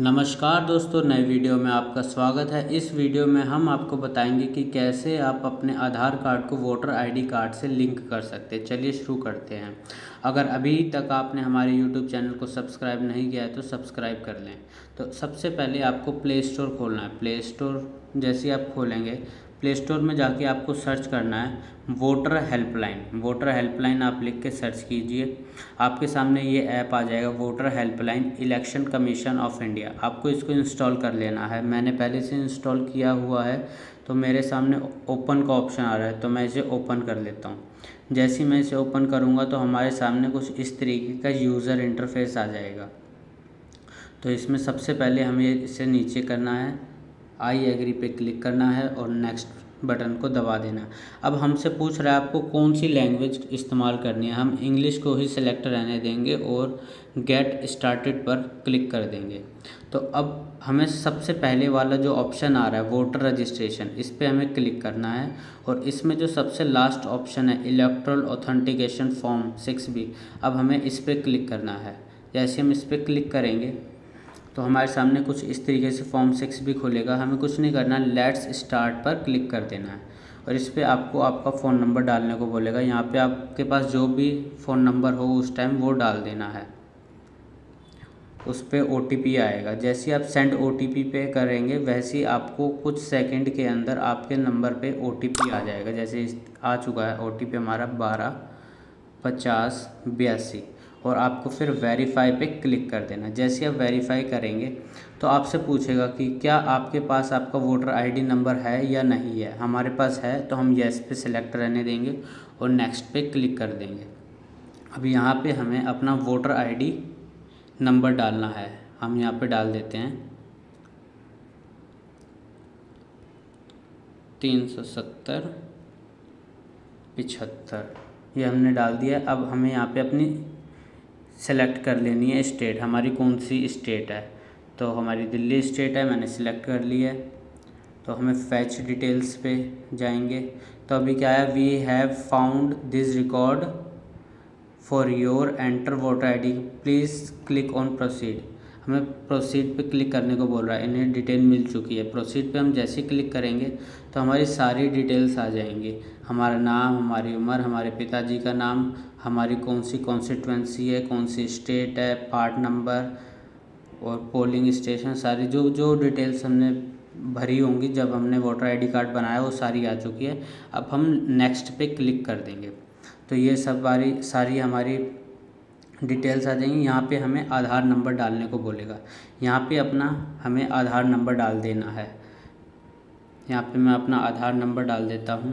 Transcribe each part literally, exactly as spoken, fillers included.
नमस्कार दोस्तों, नए वीडियो में आपका स्वागत है। इस वीडियो में हम आपको बताएंगे कि कैसे आप अपने आधार कार्ड को वोटर आईडी कार्ड से लिंक कर सकते हैं। चलिए शुरू करते हैं। अगर अभी तक आपने हमारे यूट्यूब चैनल को सब्सक्राइब नहीं किया है तो सब्सक्राइब कर लें। तो सबसे पहले आपको प्ले स्टोर खोलना है। प्ले स्टोर जैसे आप खोलेंगे, प्ले स्टोर में जाके आपको सर्च करना है वोटर हेल्पलाइन। वोटर हेल्पलाइन आप लिख के सर्च कीजिए, आपके सामने ये ऐप आ जाएगा, voter helpline election commission of India. आपको इसको इंस्टॉल कर लेना है। मैंने पहले से इंस्टॉल किया हुआ है, तो मेरे सामने ओपन का ऑप्शन आ रहा है, तो मैं इसे ओपन कर लेता हूँ। जैसे ही मैं इसे ओपन करूँगा तो हमारे सामने कुछ इस तरीके का यूज़र इंटरफेस आ जाएगा। तो इसमें सबसे पहले हमें इसे नीचे करना है, आई एग्री पे क्लिक करना है और नेक्स्ट बटन को दबा देना। अब हमसे पूछ रहा है आपको कौन सी लैंग्वेज इस्तेमाल करनी है। हम इंग्लिश को ही सिलेक्ट रहने देंगे और गेट स्टार्टेड पर क्लिक कर देंगे। तो अब हमें सबसे पहले वाला जो ऑप्शन आ रहा है वोटर रजिस्ट्रेशन, इस पर हमें क्लिक करना है और इसमें जो सबसे लास्ट ऑप्शन है electoral authentication form six B, अब हमें इस पर क्लिक करना है। जैसे हम इस पर क्लिक करेंगे तो हमारे सामने कुछ इस तरीके से फॉर्म सिक्स भी खुलेगा। हमें कुछ नहीं करना, लेट्स स्टार्ट पर क्लिक कर देना है और इस पर आपको आपका फ़ोन नंबर डालने को बोलेगा। यहाँ पे आपके पास जो भी फ़ोन नंबर हो उस टाइम वो डाल देना है। उस पर ओ टी पी आएगा, जैसे आप सेंड ओ टी पी पे करेंगे वैसे ही आपको कुछ सेकंड के अंदर आपके नंबर पे ओ टी पी आ जाएगा। जैसे आ चुका है ओ टी पी हमारा बारह पचास बयासी, और आपको फिर वेरीफाई पे क्लिक कर देना। जैसे आप वेरीफाई करेंगे तो आपसे पूछेगा कि क्या आपके पास आपका वोटर आईडी नंबर है या नहीं है। हमारे पास है तो हम येस पे सिलेक्ट रहने देंगे और नेक्स्ट पे क्लिक कर देंगे। अब यहाँ पे हमें अपना वोटर आईडी नंबर डालना है, हम यहाँ पे डाल देते हैं तीन सौ सत्तर पिछहत्तर, ये हमने डाल दिया। अब हमें यहाँ पे अपनी सेलेक्ट कर लेनी है स्टेट, हमारी कौन सी स्टेट है। तो हमारी दिल्ली स्टेट है, मैंने सिलेक्ट कर ली है। तो हमें फैच डिटेल्स पे जाएंगे, तो अभी क्या है, we have found this record for your enter voter ID, please click on proceed. हमें प्रोसीड पे क्लिक करने को बोल रहा है, इन्हें डिटेल मिल चुकी है। प्रोसीड पे हम जैसे क्लिक करेंगे तो हमारी सारी डिटेल्स आ जाएंगी, हमारा नाम, हमारी उम्र, हमारे पिताजी का नाम, हमारी कौन सी कॉन्स्टिट्यूएंसी है, कौन सी स्टेट है, पार्ट नंबर और पोलिंग स्टेशन, सारी जो जो डिटेल्स हमने भरी होंगी जब हमने वोटर आईडी कार्ड बनाया वो सारी आ चुकी है। अब हम नेक्स्ट पे क्लिक कर देंगे तो ये सब बारी सारी हमारी डिटेल्स आ जाएंगी। यहाँ पे हमें आधार नंबर डालने को बोलेगा, यहाँ पे अपना हमें आधार नंबर डाल देना है। यहाँ पे मैं अपना आधार नंबर डाल देता हूँ।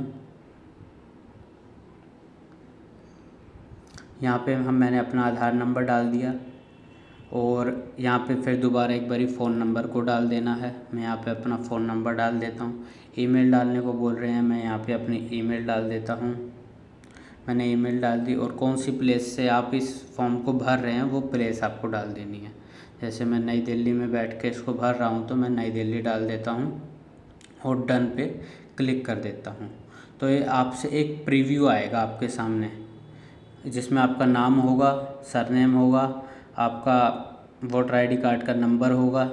यहाँ पे हम मैंने अपना आधार नंबर डाल दिया और यहाँ पे फिर दोबारा एक बारी फ़ोन नंबर को डाल देना है। मैं यहाँ पे अपना फ़ोन नंबर डाल देता हूँ। ईमेल डालने को बोल रहे हैं, मैं यहाँ पे अपनी ईमेल डाल देता हूँ। मैंने ईमेल डाल दी और कौन सी प्लेस से आप इस फॉर्म को भर रहे हैं वो प्लेस आपको डाल देनी है। जैसे मैं नई दिल्ली में बैठ के इसको भर रहा हूँ तो मैं नई दिल्ली डाल देता हूँ और डन पे क्लिक कर देता हूँ। तो ये आपसे एक प्रीव्यू आएगा आपके सामने, जिसमें आपका नाम होगा, सरनेम होगा, आपका वोटर आईडी कार्ड का नंबर होगा,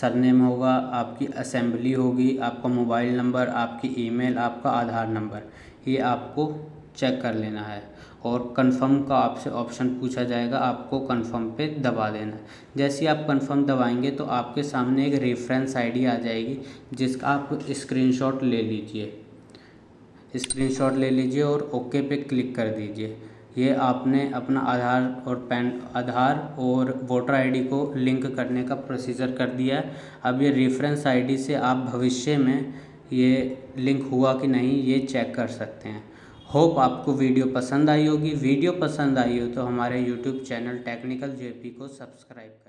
सरनेम होगा, आपकी असेंबली होगी, आपका मोबाइल नंबर, आपकी ईमेल, आपका आधार नंबर, ये आपको चेक कर लेना है। और कंफर्म का आपसे ऑप्शन पूछा जाएगा, आपको कंफर्म पे दबा देना है। जैसे आप कंफर्म दबाएंगे तो आपके सामने एक रेफरेंस आईडी आ जाएगी, जिसका आप स्क्रीनशॉट ले लीजिए। स्क्रीनशॉट ले लीजिए और ओके पे क्लिक कर दीजिए। ये आपने अपना आधार और पैन आधार और वोटर आईडी को लिंक करने का प्रोसीजर कर दिया है। अब ये रेफरेंस आईडी से आप भविष्य में ये लिंक हुआ कि नहीं ये चेक कर सकते हैं। होप आपको वीडियो पसंद आई होगी। वीडियो पसंद आई हो तो हमारे यूट्यूब चैनल टेक्निकल जेपी को सब्सक्राइब करें।